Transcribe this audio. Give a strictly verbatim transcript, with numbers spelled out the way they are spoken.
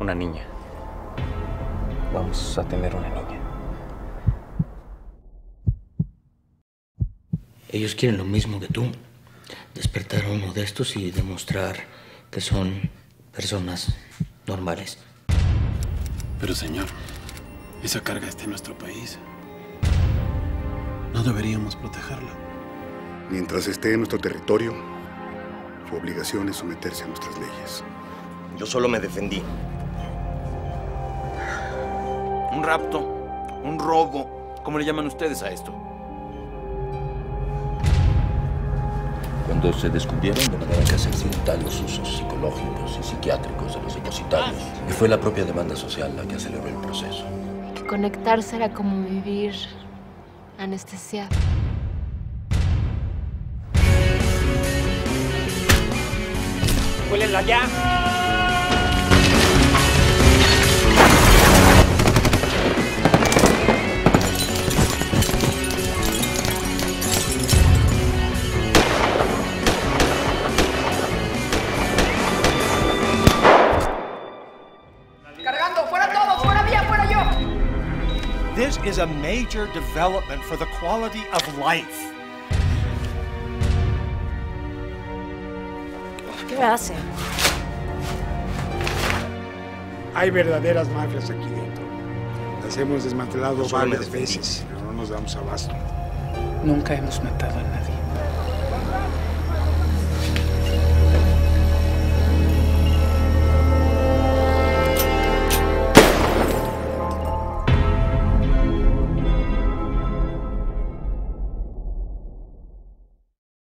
una niña. Vamos a tener una niña. Ellos quieren lo mismo que tú. Despertar a uno de estos y demostrar que son personas normales. Pero, señor, esa carga está en nuestro país. No deberíamos protegerla. Mientras esté en nuestro territorio, su obligación es someterse a nuestras leyes. Yo solo me defendí. Un rapto, un robo, ¿cómo le llaman ustedes a esto? Cuando se descubrieron de manera casi accidental los usos psicológicos y psiquiátricos de los depositarios, y fue la propia demanda social la que aceleró el proceso. Que conectarse era como vivir anestesiado. ¡Huélenla ya! This is a major development for the quality of life. ¿Qué hace? Hay verdaderas mafias aquí dentro. Las hemos desmantelado varias veces, pero no nos damos abasto. Nunca hemos matado a nadie.